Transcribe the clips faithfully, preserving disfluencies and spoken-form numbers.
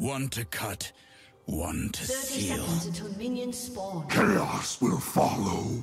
One to cut, one to seal. thirty seconds until minions spawn. Chaos will follow.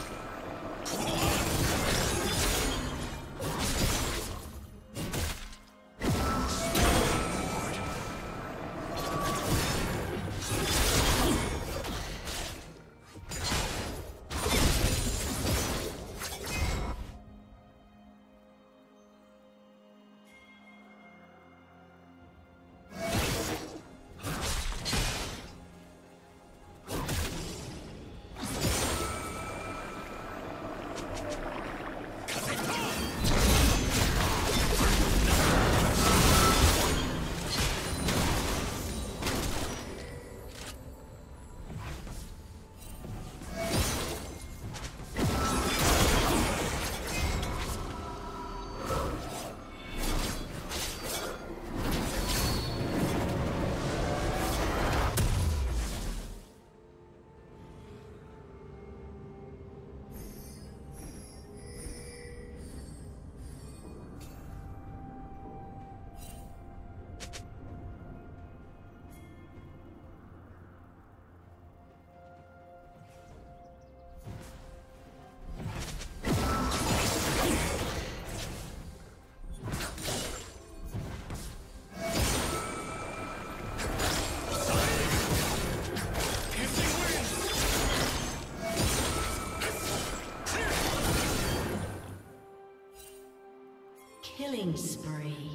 Killing spree.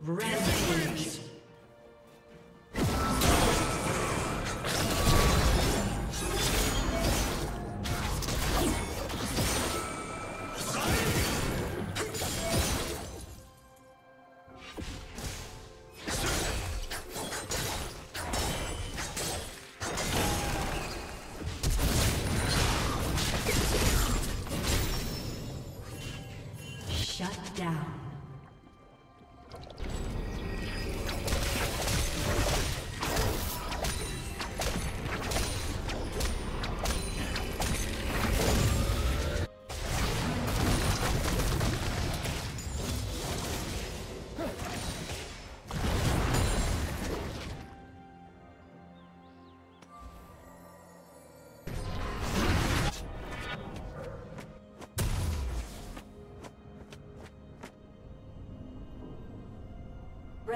Rampage. Shut down.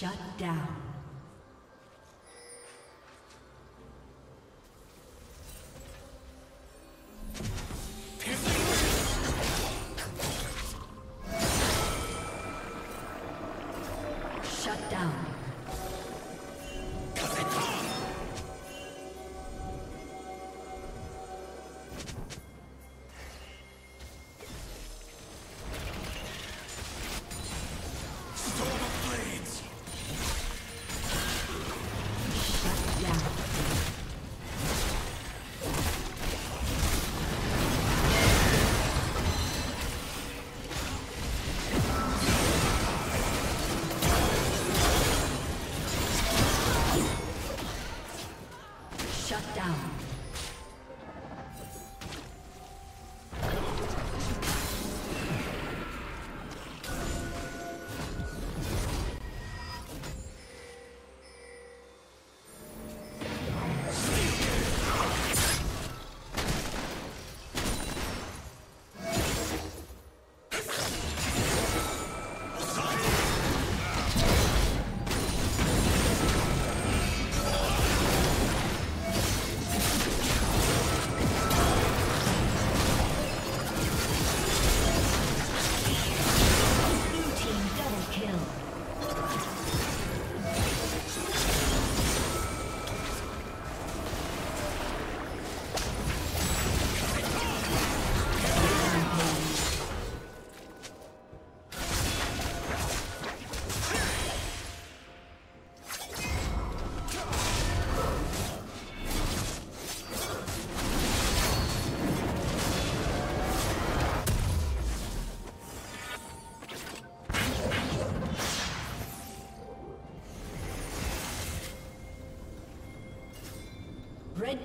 Shut down. Shut down. Red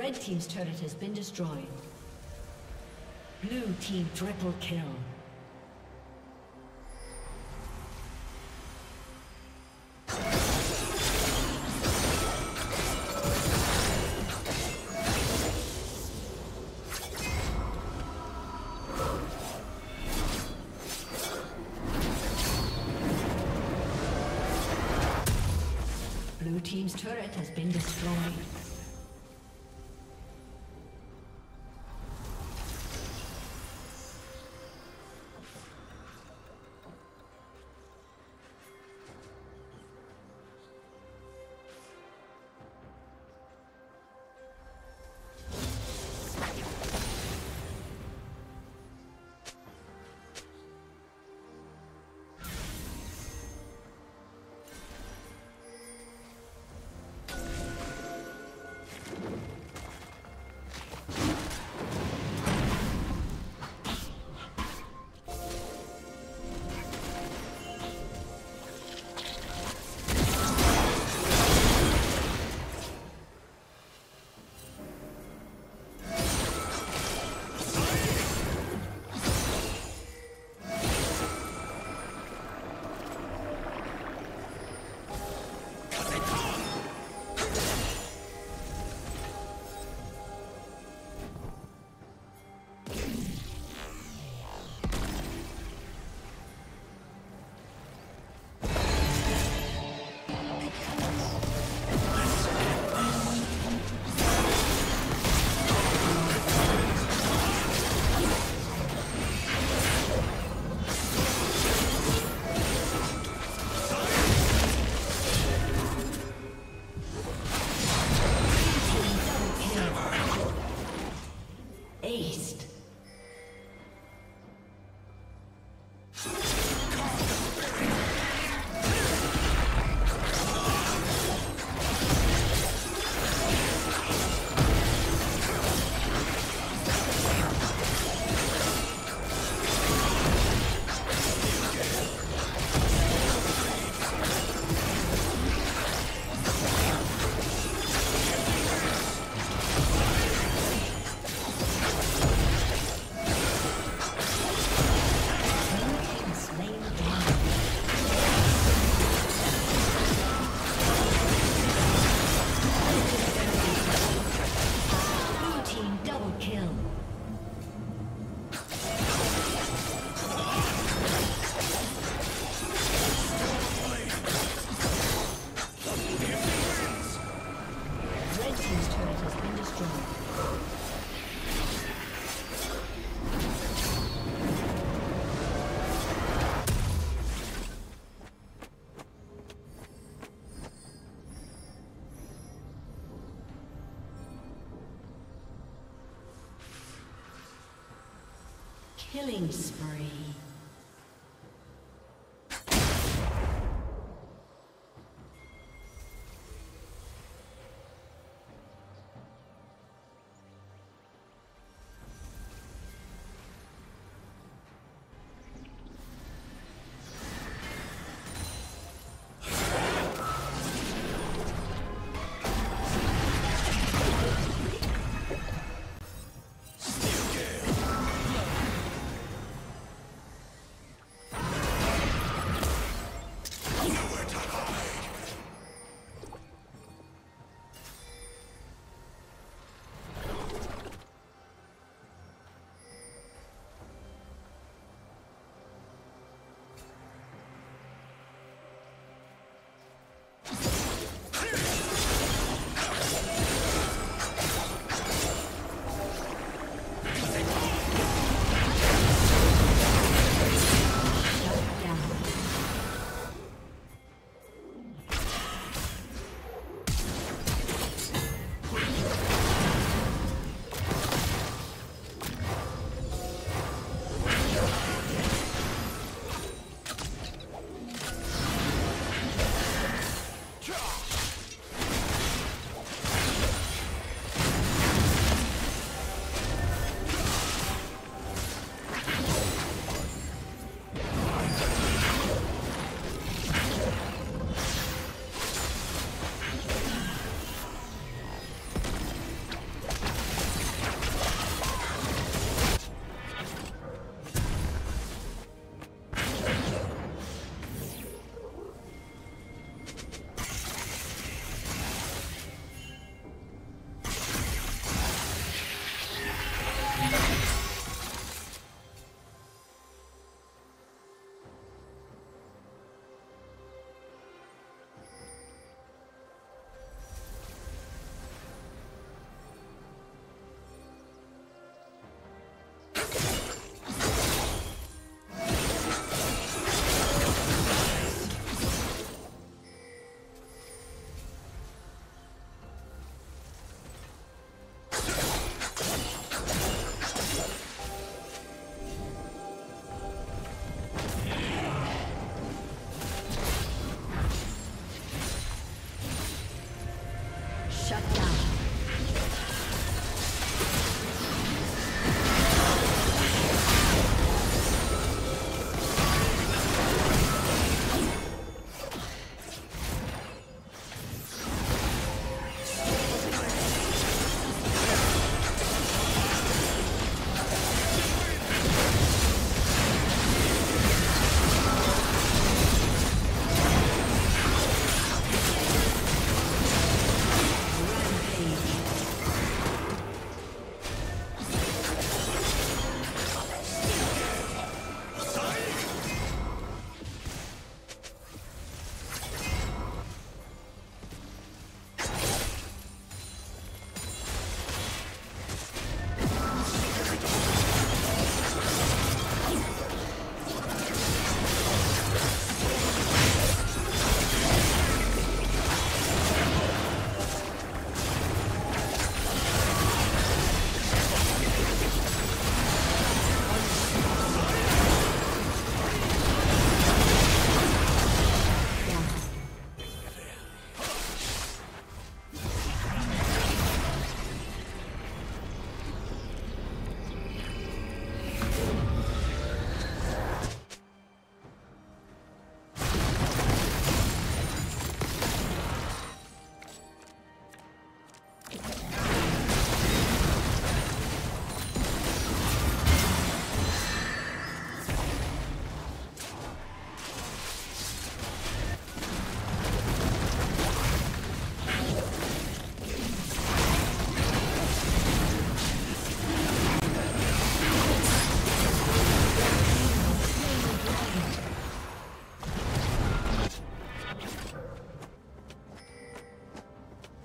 Red team's turret has been destroyed. Blue team triple kill. Blue team's turret has been destroyed. Killing spree.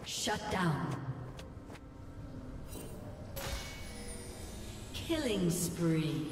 Shut down. Killing spree.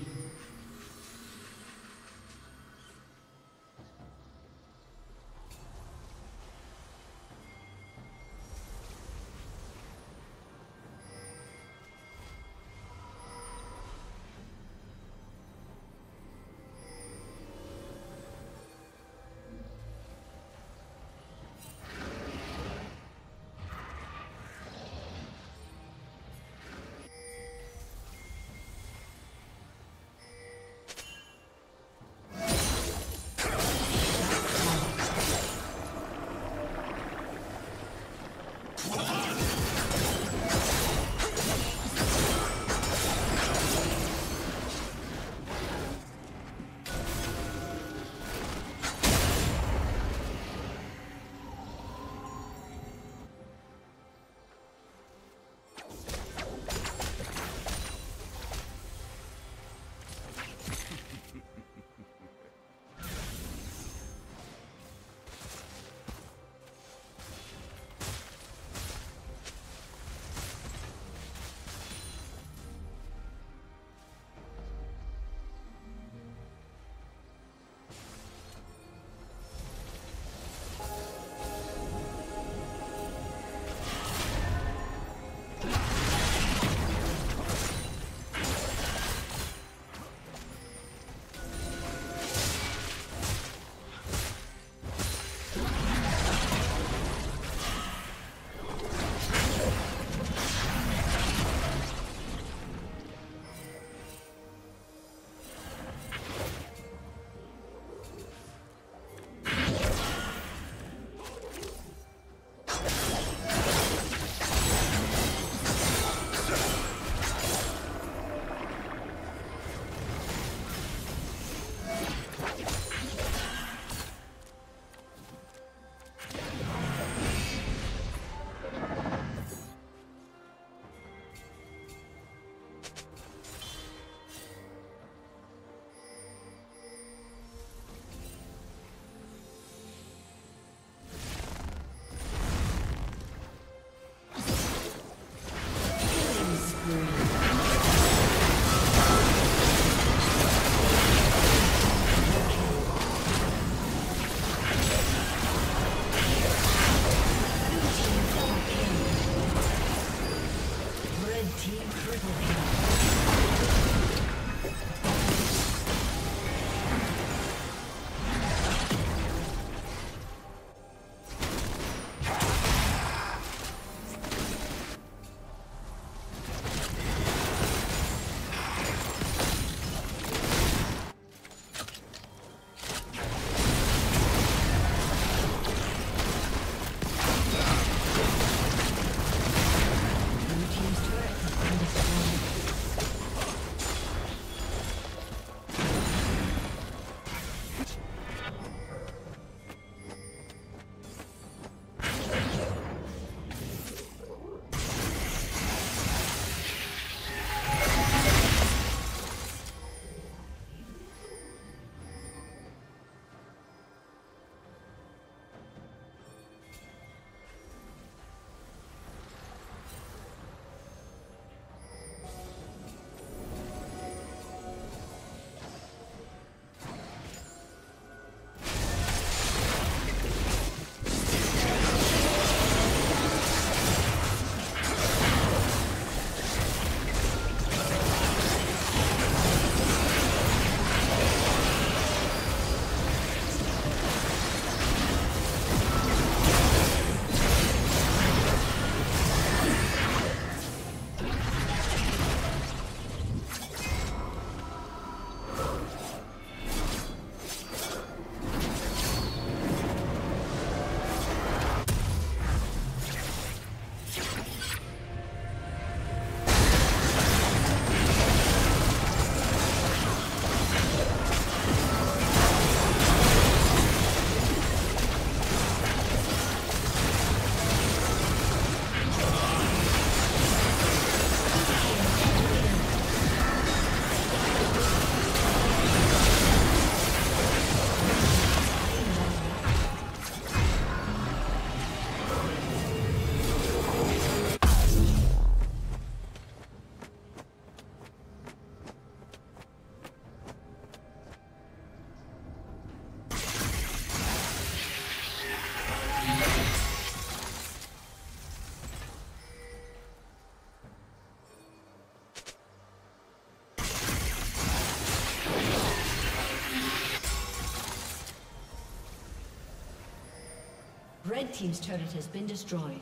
Red team's turret has been destroyed.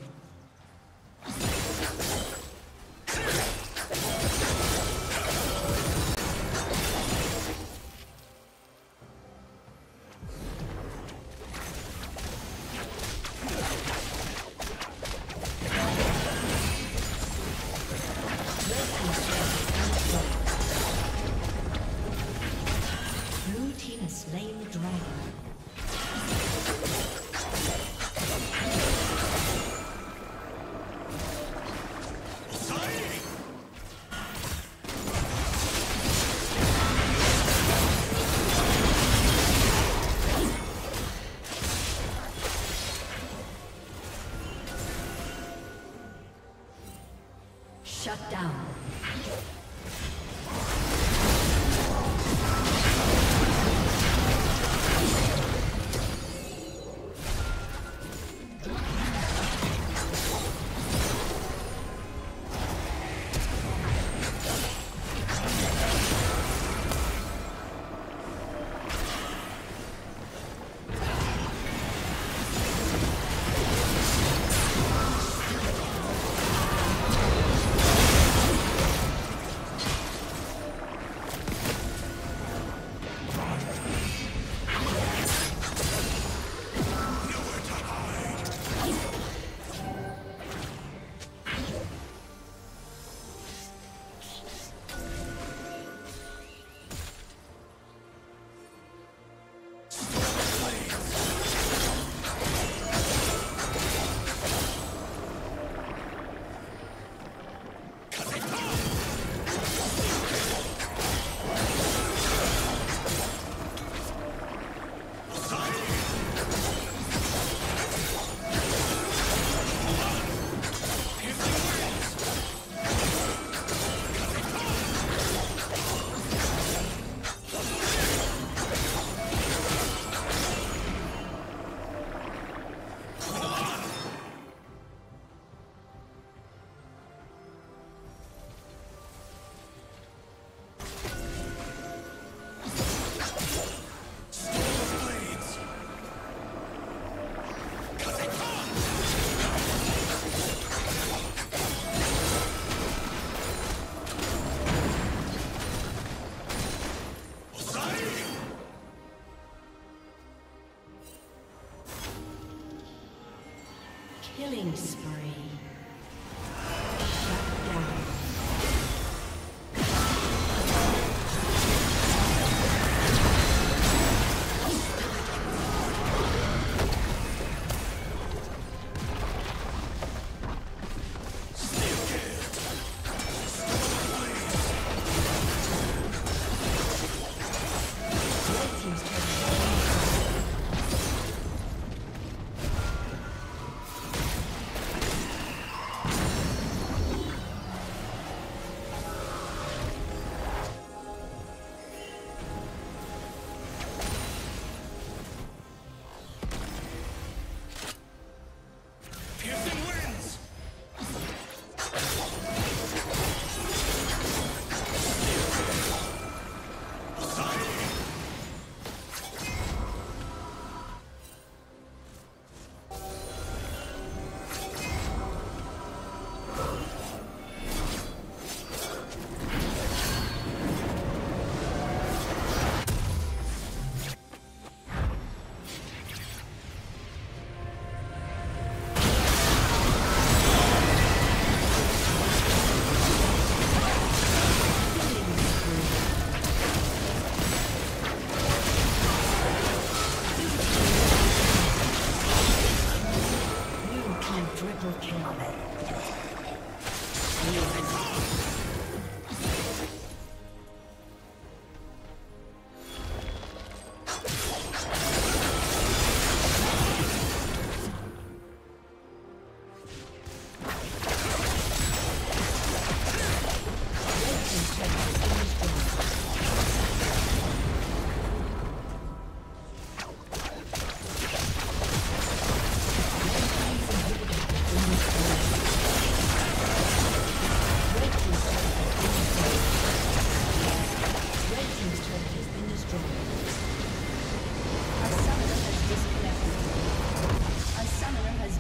Shut down. Killing spree. Shut down.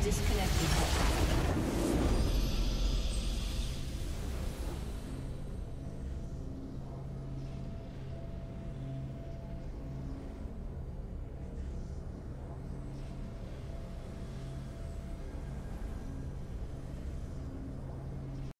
disconnected.